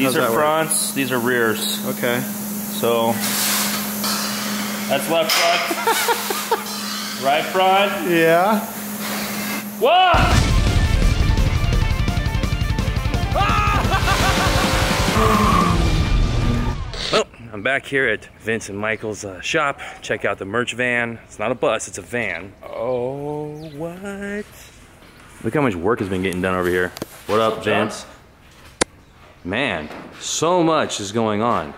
These are fronts, these are rears. Okay. So that's left front. Right front. Yeah. Whoa! Well, I'm back here at Vince and Michael's shop. Check out the merch van. It's not a bus, it's a van. Oh, what? Look how much work has been getting done over here. What up, Vince? Man, so much is going on.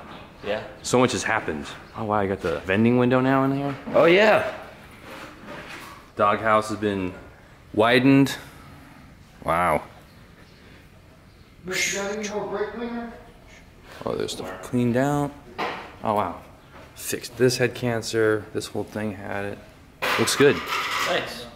Yeah. So much has happened. Oh wow, I got the vending window now in here. Oh yeah. Doghouse has been widened. Wow. Oh, there's stuff cleaned out. Oh wow. Fixed. This had cancer. This whole thing had it. Looks good. Thanks.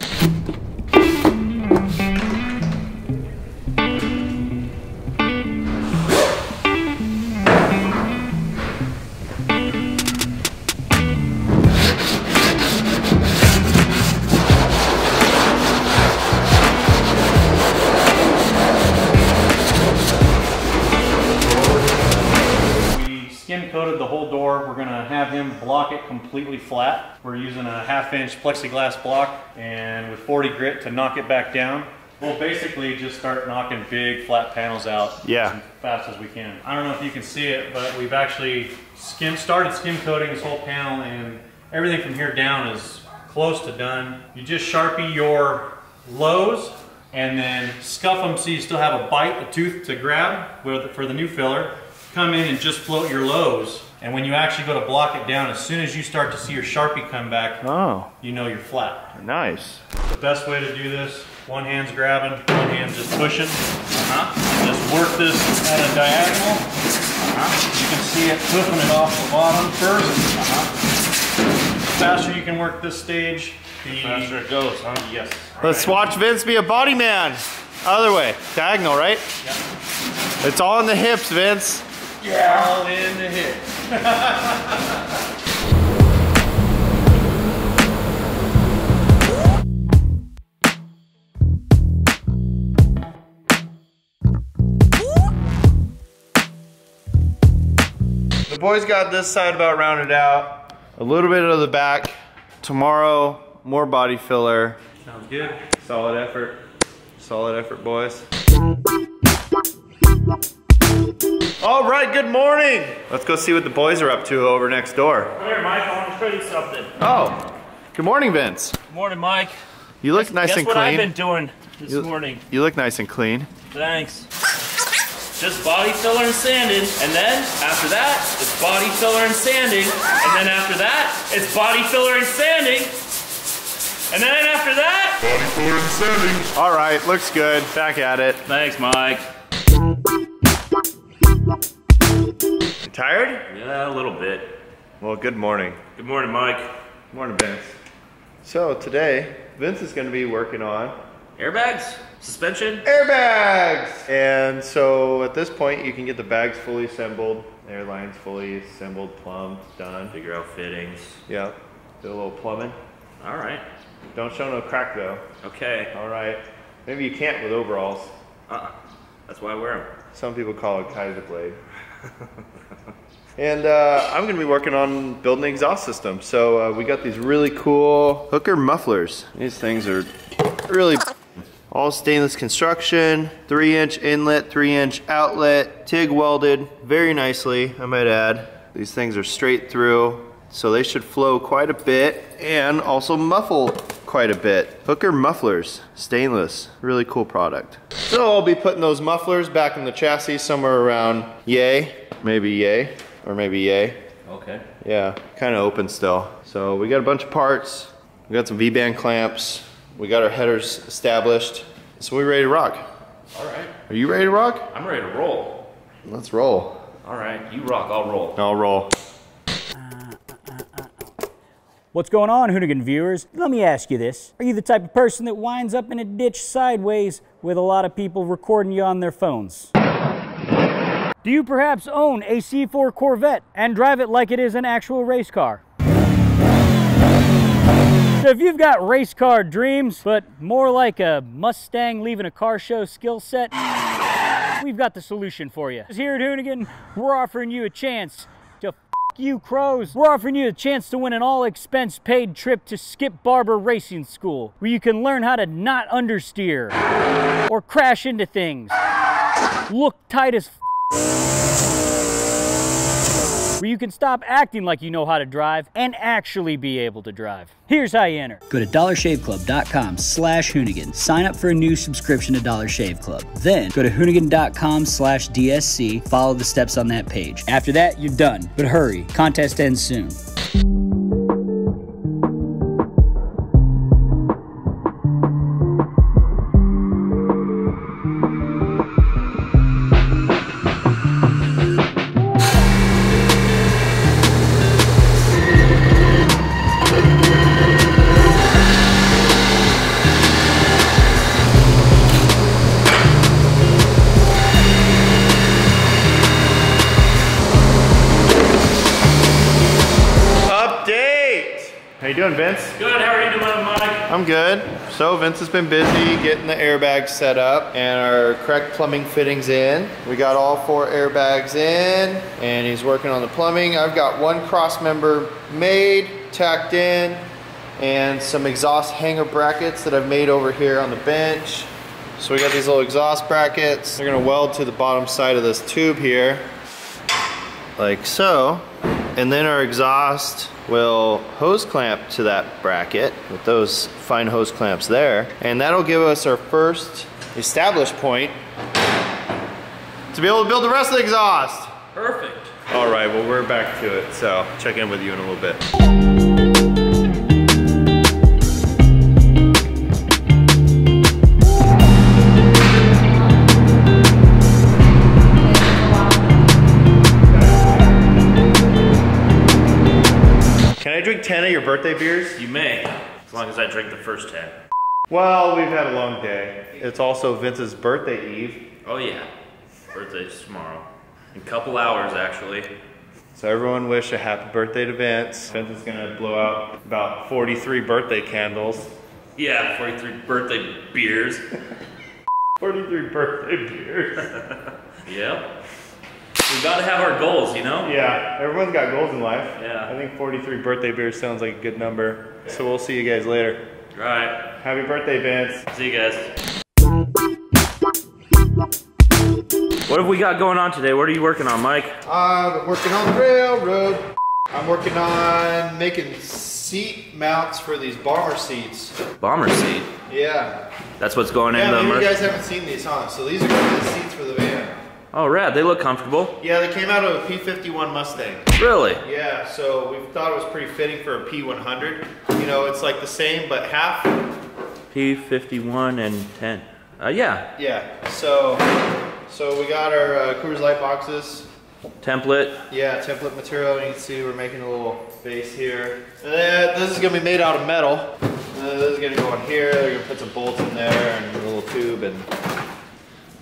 Block it completely flat. We're using a 1/2 inch plexiglass block and with 40 grit to knock it back down. We'll basically just start knocking big flat panels out as fast as we can. I don't know if you can see it, but we've actually started skim coating this whole panel, and everything from here down is close to done. You just Sharpie your lows and then scuff them so you still have a bite, a tooth to grab for the new filler. Come in and just float your lows. And when you actually go to block it down, as soon as you start to see your Sharpie come back, you know you're flat. Nice. The best way to do this, one hand's grabbing, one hand just pushing. And just work this at a diagonal. You can see it flipping it off the bottom first. The faster you can work this stage, the faster it goes, huh? Yes. Let's watch Vince be a body man. Other way, diagonal, right? Yeah. It's all in the hips, Vince. Yeah. All in the hips. The boys got this side about rounded out. A little bit of the back. Tomorrow, more body filler. Sounds good. Solid effort. Solid effort, boys. All right, good morning. Let's go see what the boys are up to over next door. Come here, Mike, I want to show you something. Oh, good morning, Vince. Good morning, Mike. You look nice and clean. Guess what I've been doing this morning. You look nice and clean. Thanks. Just body filler and sanding, and then after that, it's body filler and sanding, and then after that, it's body filler and sanding, and then after that, body filler and sanding. All right, looks good. Back at it. Thanks, Mike. You tired? Yeah, a little bit. Well, good morning. Good morning, Mike. Good morning, Vince. So today, Vince is going to be working on... airbags? Suspension? Airbags! And so at this point, you can get the bags fully assembled, airlines fully assembled, plumbed, done. Figure out fittings. Yeah, do a little plumbing. All right. Don't show no crack though. Okay. All right. Maybe you can't with overalls. Uh-uh. That's why I wear them. Some people call it Kaiser blade. And I'm going to be working on building an exhaust system. So we got these really cool Hooker mufflers. These things are really all stainless construction, 3-inch inlet, 3-inch outlet, TIG welded very nicely, I might add. These things are straight through, so they should flow quite a bit and also muffle quite a bit. Hooker mufflers, stainless, really cool product. So I'll be putting those mufflers back in the chassis somewhere around yay, or maybe yay. Okay. Yeah, kind of open still. So we got a bunch of parts, we got some V-band clamps, we got our headers established, so we're ready to rock. All right. Are you ready to rock? I'm ready to roll. Let's roll. All right, you rock, I'll roll. I'll roll. What's going on, Hoonigan viewers? Let me ask you this. Are you the type of person that winds up in a ditch sideways with a lot of people recording you on their phones? Do you perhaps own a C4 Corvette and drive it like it is an actual race car? So if you've got race car dreams, but more like a Mustang leaving a car show skill set, we've got the solution for you. Here at Hoonigan, we're offering you a chance to f*** you crows. We're offering you a chance to win an all-expense-paid trip to Skip Barber Racing School, where you can learn how to not understeer or crash into things. Look tight as f***, where you can stop acting like you know how to drive and actually be able to drive. Here's how you enter. Go to dollarshaveclub.com/Hoonigan. Sign up for a new subscription to Dollar Shave Club. Then go to hoonigan.com/DSC. Follow the steps on that page. After that, you're done. But hurry, contest ends soon. How you doing, Vince? Good, how are you doing, Mike? I'm good. So Vince has been busy getting the airbags set up and our correct plumbing fittings in. We got all four airbags in and he's working on the plumbing. I've got one cross member made, tacked in, and some exhaust hanger brackets that I've made over here on the bench. So we got these little exhaust brackets. They're gonna weld to the bottom side of this tube here, like so. And then our exhaust will hose clamp to that bracket with those fine hose clamps there. And that'll give us our first established point to be able to build the rest of the exhaust. Perfect. All right, well, we're back to it. So check in with you in a little bit. Drink 10 of your birthday beers? You may, as long as I drink the first 10. Well, we've had a long day. It's also Vince's birthday eve. Oh yeah, birthday's tomorrow. In a couple hours, actually. So everyone wish a happy birthday to Vince. Vince is gonna blow out about 43 birthday candles. Yeah, 43 birthday beers. 43 birthday beers. Yep. We gotta have our goals, you know? Yeah, everyone's got goals in life. Yeah. I think 43 birthday beers sounds like a good number. Okay. So we'll see you guys later. All right. Happy birthday, Vince. See you guys. What have we got going on today? What are you working on, Mike? I'm working on the railroad. I'm working on making seat mounts for these bomber seats. Bomber seat? Yeah. That's what's going in the Merc. You guys haven't seen these, huh? So these are going to be the seats for the van. Oh, rad. They look comfortable. Yeah, they came out of a P51 Mustang. Really? Yeah, so we thought it was pretty fitting for a P100. You know, it's like the same, but half. P51 and 10. Yeah. Yeah, so we got our Coors Light boxes. Template. Yeah, template material. You can see we're making a little base here. And then this is going to be made out of metal. And then this is going to go on here. They're going to put some bolts in there and a little tube and...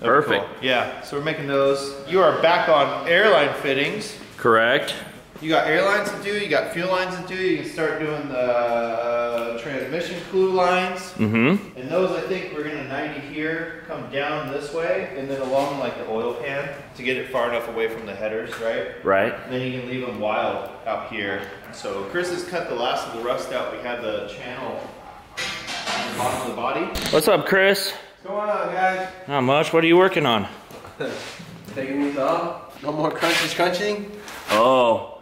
Perfect. Cool. Yeah, so we're making those. You are back on airline fittings. Correct. You got airlines to do, you got fuel lines to do, you can start doing the transmission clue lines. Mm-hmm. And those, I think, we're going to 90 here, come down this way, and then along like the oil pan to get it far enough away from the headers, right? Right. And then you can leave them wild out here. So Chris has cut the last of the rust out. We had the channel on the bottom of the body. What's up, Chris? What's going on, guys? Not much. What are you working on? Taking these off. No more crunching. Oh,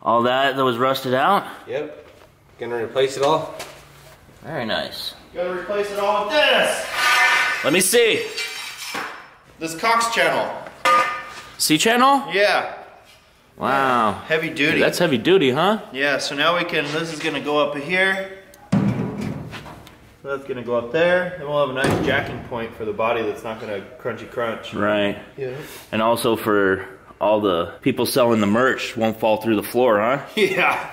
all that was rusted out? Yep. Gonna replace it all. Very nice. Gonna replace it all with this. Let me see. This Cox channel. C channel? Yeah. Wow. Yeah. Heavy duty. Dude, that's heavy duty, huh? Yeah, so now we can, this is gonna go up here. So that's gonna go up there, and we'll have a nice jacking point for the body that's not gonna crunchy crunch. Right. Yeah. And also for all the people selling the merch, won't fall through the floor, huh? Yeah.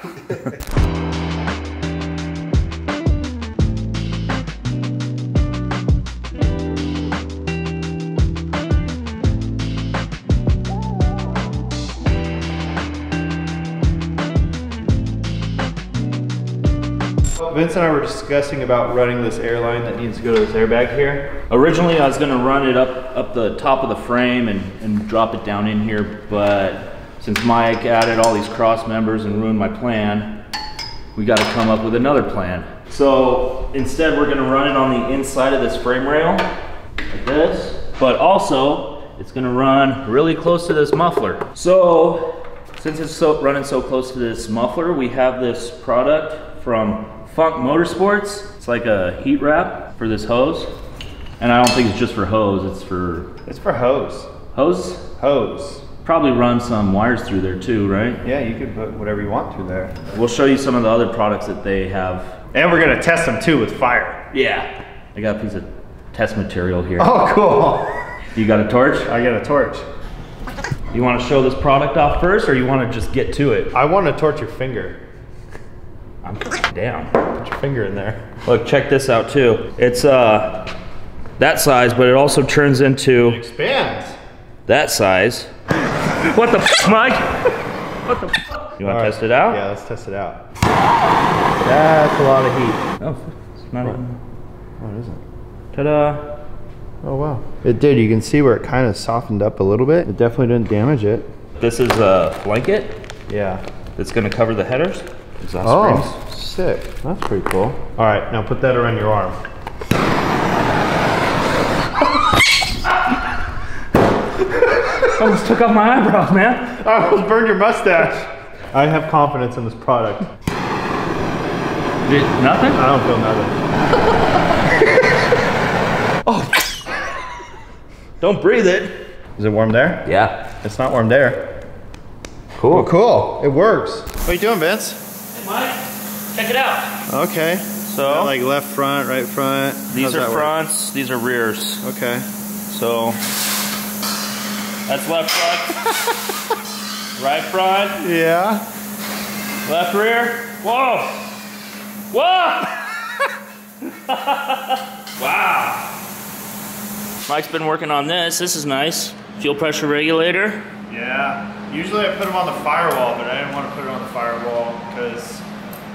So Vince and I were discussing about running this airline that needs to go to this airbag here. Originally I was gonna run it up the top of the frame and drop it down in here, but since Mike added all these cross members and ruined my plan, we gotta come up with another plan. So instead we're gonna run it on the inside of this frame rail, like this, but also it's gonna run really close to this muffler. So since it's running so close to this muffler, we have this product from Funk Motorsports. It's like a heat wrap for this hose. And I don't think it's just for hose, it's for... It's for hose. Hose? Hose. Probably run some wires through there too, right? Yeah, you could put whatever you want through there. We'll show you some of the other products that they have. And we're gonna test them too with fire. Yeah. I got a piece of test material here. Oh, cool. You got a torch? I got a torch. You wanna show this product off first or you wanna just get to it? I wanna torch your finger. I'm down. Put your finger in there. Look, check this out too. It's that size, but it also turns into... It expands. That size. What the f, Mike? What the f? You wanna test it out? Yeah, let's test it out. That's a lot of heat. Oh, it's not even... What is it? Ta-da. Oh wow. It did, you can see where it kind of softened up a little bit. It definitely didn't damage it. This is a blanket. Yeah. That's gonna cover the headers. Exhaust springs. Sick. That's pretty cool. All right, now put that around your arm. Almost took off my eyebrows, man. I almost burned your mustache. I have confidence in this product. Dude, nothing? I don't feel nothing. Oh. Don't breathe it. Is it warm there? Yeah. It's not warm there. Cool. Well, cool. It works. What are you doing, Vince? Hey, Mike. Check it out. Okay. So. Got like left front, right front. These are fronts. Work? These are rears. Okay. So. That's left front. Right front. Yeah. Left rear. Whoa. Whoa. Wow. Mike's been working on this. This is nice. Fuel pressure regulator. Yeah. Usually I put them on the firewall, but I didn't want to put it on the firewall because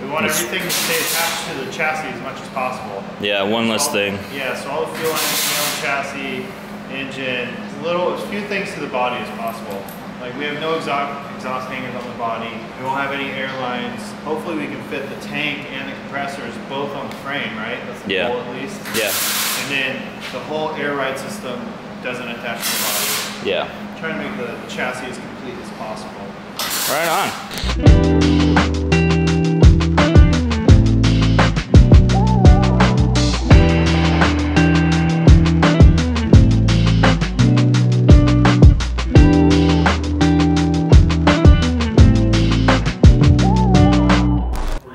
we want everything to stay attached to the chassis as much as possible. Yeah, one less thing. Yeah, so all the fuel chassis, engine, as few things to the body as possible. Like we have no exhaust hangers on the body. We won't have any air lines. Hopefully we can fit the tank and the compressors both on the frame, right? That's the goal at least. Yeah. And then the whole air ride system doesn't attach to the body. Yeah. I'm trying to make the chassis as complete as possible. Right on.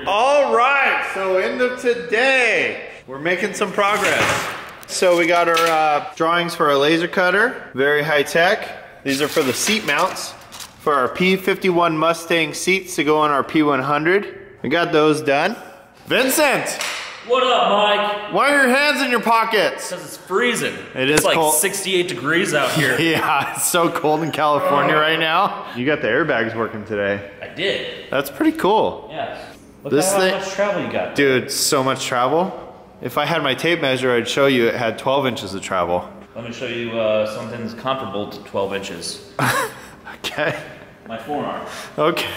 All right, so end of today, we're making some progress. So we got our drawings for our laser cutter, very high tech. These are for the seat mounts for our P51 Mustang seats to go on our P100. We got those done. Vincent! What up, Mike? Why are your hands in your pockets? Because it's freezing. It's like cold. 68 degrees out here. Yeah, it's so cold in California right now. You got the airbags working today. I did. That's pretty cool. Yes. Look how much travel you got. Dude, so much travel. If I had my tape measure, I'd show you it had 12 inches of travel. Let me show you something that's comparable to 12 inches. Okay. My forearm. Okay.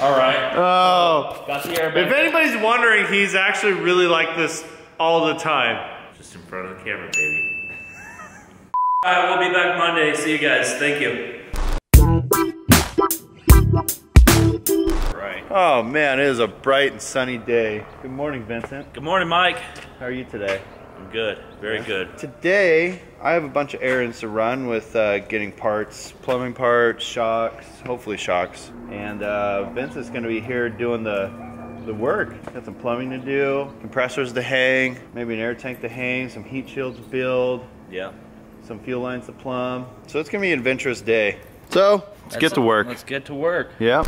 All right. Oh. Got the airbag. If anybody's wondering, he's actually really like this all the time. Just in front of the camera, baby. All right, we'll be back Monday. See you guys. Thank you. Right. Oh man, it is a bright and sunny day. Good morning, Vincent. Good morning, Mike. How are you today? I'm good, very good. Today, I have a bunch of errands to run with getting parts, plumbing parts, shocks, hopefully shocks. And Vincent's gonna be here doing the work. Got some plumbing to do, compressors to hang, maybe an air tank to hang, some heat shields to build. Yeah. Some fuel lines to plumb. So it's gonna be an adventurous day. So, let's get to work. Let's get to work. Yeah.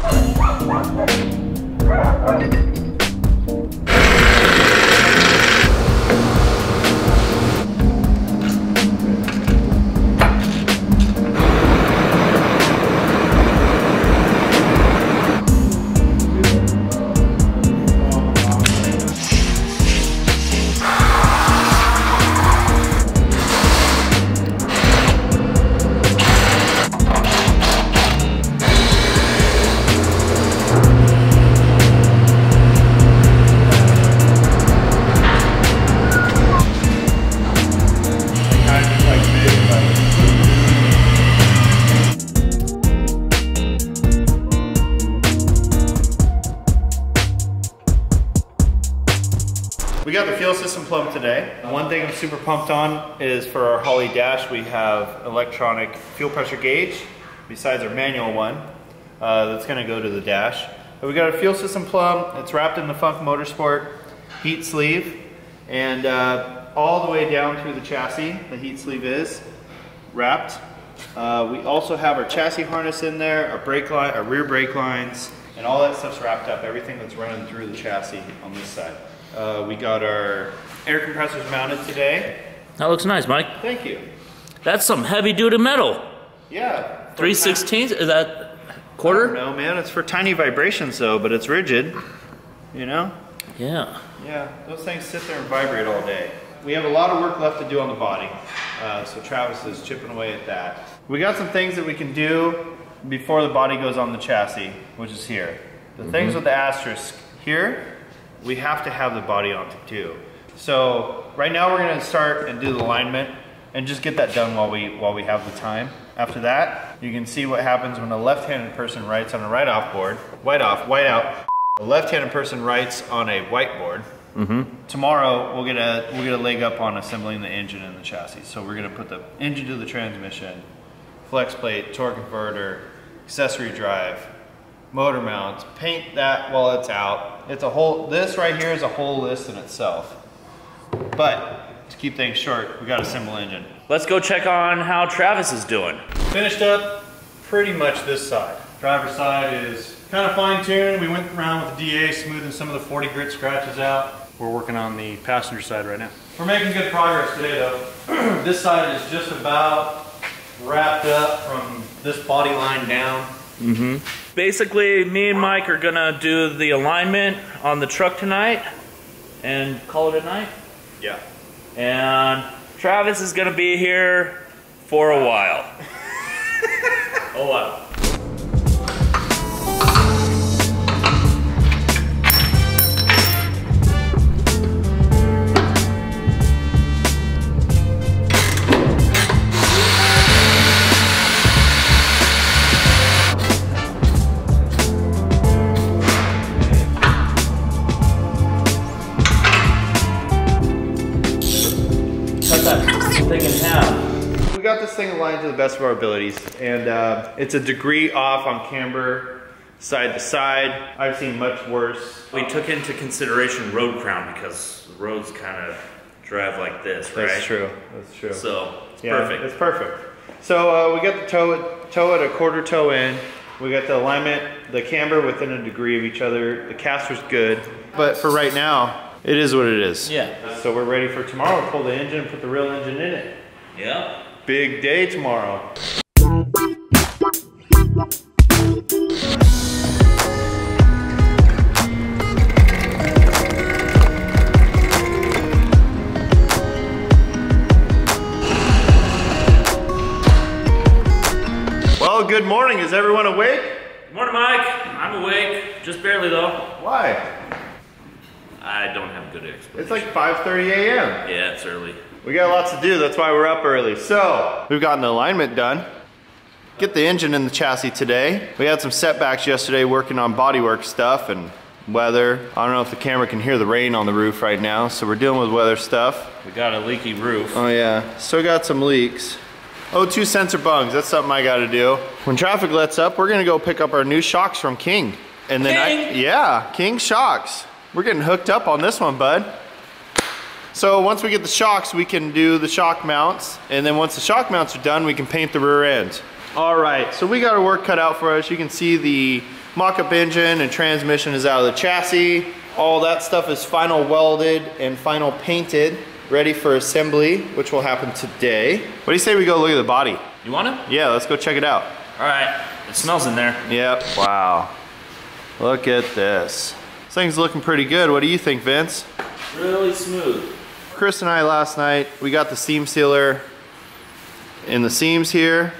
got the fuel system plumbed today. One thing I'm super pumped on is for our Holley dash, we have electronic fuel pressure gauge, besides our manual one, that's gonna go to the dash. But we got a fuel system plumb, it's wrapped in the Funk Motorsport heat sleeve, and all the way down through the chassis, the heat sleeve is wrapped. We also have our chassis harness in there, our brake line, our rear brake lines, and all that stuff's wrapped up, everything that's running through the chassis on this side. We got our air compressors mounted today. That looks nice, Mike. Thank you. That's some heavy duty metal. Yeah. 3/16? Is that quarter? No, man, it's for tiny vibrations though, but it's rigid, you know? Yeah. Yeah, those things sit there and vibrate all day. We have a lot of work left to do on the body, so Travis is chipping away at that. We got some things that we can do before the body goes on the chassis, which is here. The things with the asterisk here, we have to have the body on too. So right now we're gonna start and do the alignment and just get that done while we have the time. After that, you can see what happens when a left-handed person writes on a write-off board. A left-handed person writes on a whiteboard. Tomorrow we'll get a leg up on assembling the engine and the chassis. So we're gonna put the engine to the transmission, flex plate, torque converter, accessory drive, motor mounts, paint that while it's out. It's a whole, this right here is a whole list in itself. But to keep things short, we got a simple engine. Let's go check on how Travis is doing. Finished up pretty much this side. Driver's side is kind of fine tuned. We went around with the DA, smoothing some of the 40 grit scratches out. We're working on the passenger side right now. We're making good progress today though. This side is just about wrapped up from this body line down. Basically, me and Mike are gonna do the alignment on the truck tonight and call it a night. Yeah. And Travis is gonna be here for a while. A while. Thing aligned to the best of our abilities, and it's a degree off on camber side to side. I've seen much worse. We took into consideration road crown because the roads kind of drive like this, right? That's true. That's true. So it's perfect. It's perfect. So we got the toe at a quarter toe in. We got the alignment, the camber within a degree of each other. The caster's good, but for right now, it is what it is. Yeah. So we're ready for tomorrow. We'll pull the engine, put the real engine in it. Yeah. Big day tomorrow. Well, good morning. Is everyone awake? Good morning, Mike. I'm awake. Just barely, though. Why? I don't have a good explanation. It's like 5:30 a.m. Yeah, it's early. We got lots to do, that's why we're up early. So, we've gotten the alignment done. Get the engine in the chassis today. We had some setbacks yesterday working on bodywork stuff and weather. I don't know if the camera can hear the rain on the roof right now, so we're dealing with weather stuff. We got a leaky roof. Oh yeah, so got some leaks. O2 sensor bungs, that's something I gotta do. When traffic lets up, we're gonna go pick up our new shocks from King. And then King shocks. We're getting hooked up on this one, bud. So once we get the shocks, we can do the shock mounts. And then once the shock mounts are done, we can paint the rear end. All right, so we got our work cut out for us. You can see the mock-up engine and transmission is out of the chassis. All that stuff is final welded and final painted, ready for assembly, which will happen today. What do you say we go look at the body? You want it? Yeah, let's go check it out. All right, it smells in there. Yep, wow. Look at this. This thing's looking pretty good. What do you think, Vince? Really smooth. Chris and I last night, we got the seam sealer in the seams here,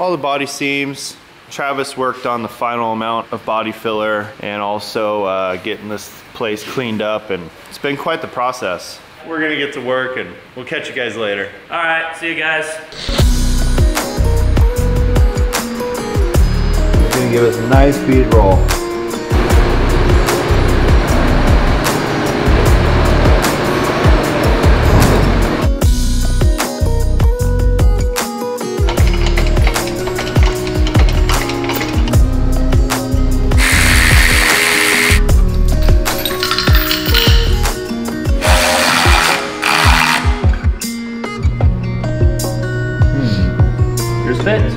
all the body seams. Travis worked on the final amount of body filler and also getting this place cleaned up, and it's been quite the process. We're gonna get to work and we'll catch you guys later. All right, see you guys. It's gonna give us a nice bead roll. fit.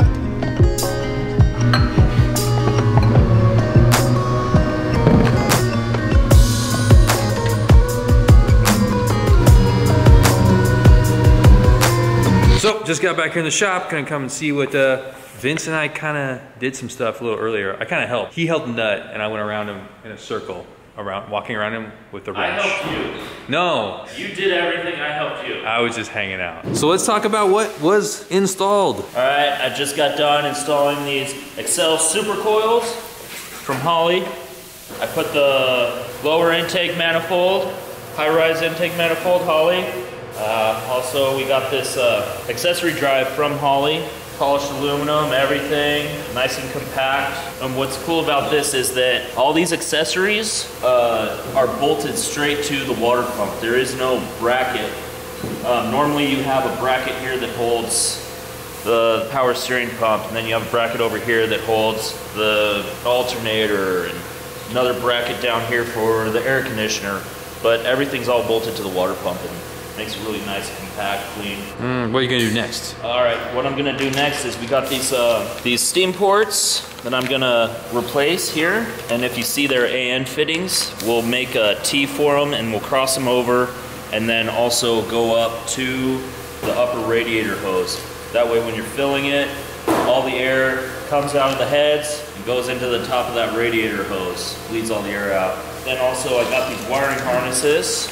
So, just got back here in the shop, gonna come and see what Vince and I kinda did some stuff a little earlier. I kinda helped. He held Nut and I went around him in a circle, walking around him with the wrench. I helped you. No. You did everything, I helped you. I was just hanging out. So let's talk about what was installed. All right, I just got done installing these Excel super coils from Holley. I put the lower intake manifold, high-rise intake manifold, Holley. Also, we got this accessory drive from Holley. Polished aluminum, everything, nice and compact. And what's cool about this is that all these accessories are bolted straight to the water pump. There is no bracket. Normally you have a bracket here that holds the power steering pump, and then you have a bracket over here that holds the alternator, and another bracket down here for the air conditioner. But everything's all bolted to the water pump. Makes it really nice, compact, clean. What are you gonna do next? All right, what I'm gonna do next is we got these steam ports that I'm gonna replace here. And if you see their AN fittings, we'll make a T for them and we'll cross them over, and then also go up to the upper radiator hose. That way when you're filling it, all the air comes out of the heads and goes into the top of that radiator hose, leads all the air out. Then also I got these wiring harnesses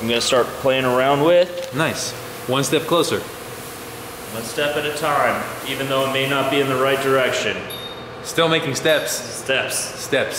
I'm gonna start playing around with. Nice. One step closer. One step at a time, even though it may not be in the right direction. Still making steps. Steps. Steps.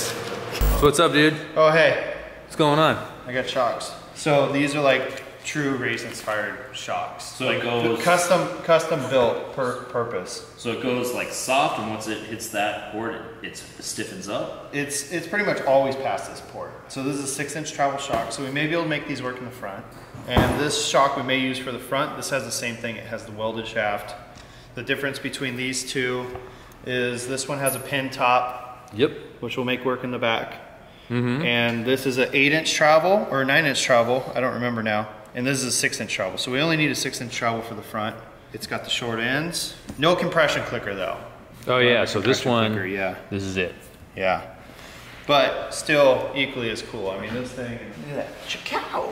So what's up, dude? Oh, hey. What's going on? I got shocks. So these are like true race-inspired shocks. So like it goes custom built per purpose. So it goes like soft, and once it hits that port, it stiffens up. It's pretty much always past this port. So this is a 6-inch travel shock. So we may be able to make these work in the front. And this shock we may use for the front. This has the same thing. It has the welded shaft. The difference between these two is this one has a pin top. Yep. Which will make work in the back. Mm-hmm. And this is an 8-inch travel or 9-inch travel. I don't remember now. And this is a 6-inch travel. So we only need a 6-inch travel for the front. It's got the short ends. No compression clicker though. Oh yeah, so this one, clicker, yeah. This is it. Yeah. But still equally as cool. I mean, this thing, look at that. Chicow.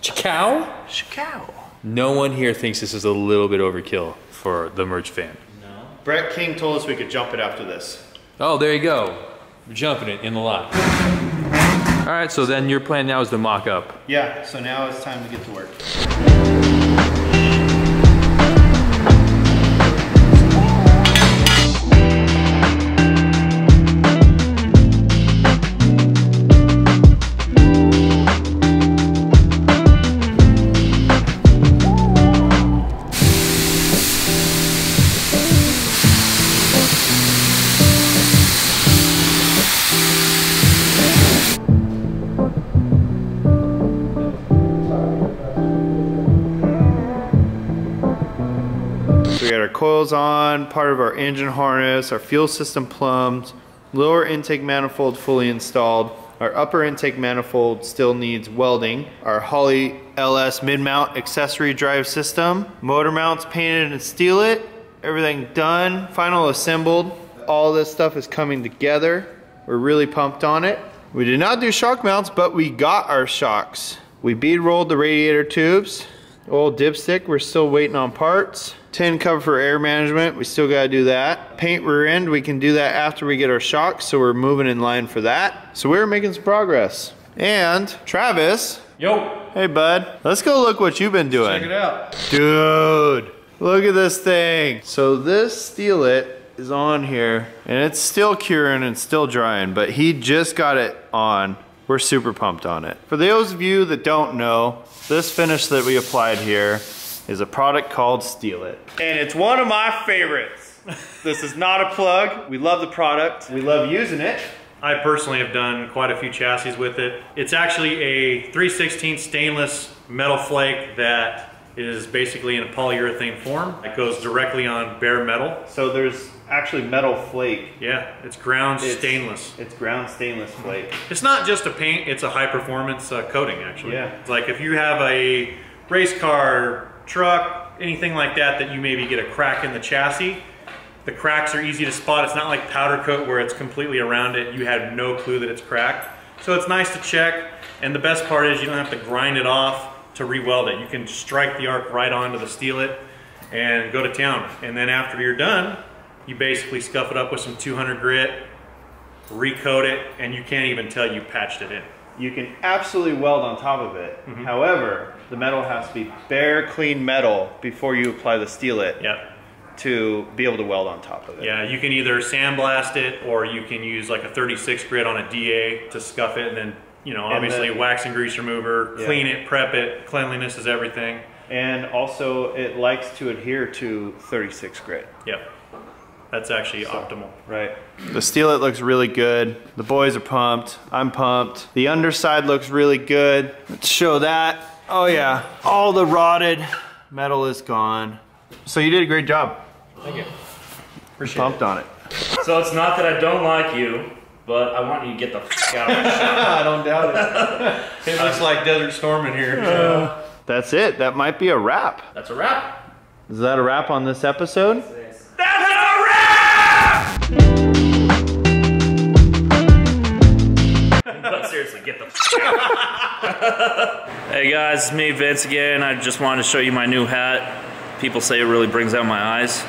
Chicow? Chicow. No one here thinks this is a little bit overkill for the merch fan. No. Brett King told us we could jump it after this. Oh, there you go. We're jumping it in the lot. All right, so then your plan now is the mock-up. Yeah, so now it's time to get to work. Coils on, part of our engine harness, our fuel system plumbed, lower intake manifold fully installed, our upper intake manifold still needs welding, our Holley LS mid-mount accessory drive system, motor mounts painted and Steel It, everything done, final assembled. All this stuff is coming together. We're really pumped on it. We did not do shock mounts, but we got our shocks. We bead rolled the radiator tubes. Old dipstick, we're still waiting on parts. Tin cover for air management, we still gotta do that. Paint rear end, we can do that after we get our shocks, so we're moving in line for that. So we're making some progress. And Travis. Yo. Hey bud, let's go look what you've been doing. Check it out. Dude, look at this thing. So this Steel It is on here, and it's still curing and still drying, but he just got it on. We're super pumped on it. For those of you that don't know, this finish that we applied here is a product called Steel It. And it's one of my favorites. This is not a plug. We love the product. We love using it. I personally have done quite a few chassis with it. It's actually a 3/16 stainless metal flake that is basically in a polyurethane form. It goes directly on bare metal. So there's actually metal flake. Yeah, it's ground stainless. It's ground stainless flake. It's not just a paint, it's a high performance coating actually. Yeah. It's like if you have a race car, truck, anything like that that you maybe get a crack in the chassis, The cracks are easy to spot. It's not like powder coat where it's completely around it. You had no clue that it's cracked. So it's nice to check. And the best part is you don't have to grind it off to re-weld it. You can strike the arc right onto the Steel It and go to town. And then after you're done, you basically scuff it up with some 200 grit, recoat it, and you can't even tell you patched it in. You can absolutely weld on top of it. Mm-hmm. However, the metal has to be bare, clean metal before you apply the Steel It. Yep. To be able to weld on top of it. Yeah, you can either sandblast it or you can use like a 36 grit on a DA to scuff it, and then, you know, obviously then, wax and grease remover, yeah. Clean it, prep it, cleanliness is everything. And also it likes to adhere to 36 grit. Yep, that's actually optimal. Right. The Steel It looks really good. The boys are pumped, I'm pumped. The underside looks really good. Let's show that. Oh yeah, all the rotted metal is gone. So you did a great job. Thank you. Appreciate it. Pumped on it. So it's not that I don't like you, but I want you to get the f*** out of the shop. I don't doubt it. It looks like Desert Storm in here. So. That's it. That might be a wrap. That's a wrap. Is that a wrap on this episode? That's a wrap! But seriously, get the f*** out. Hey guys, it's me, Vince, again. I just wanted to show you my new hat. People say it really brings out my eyes.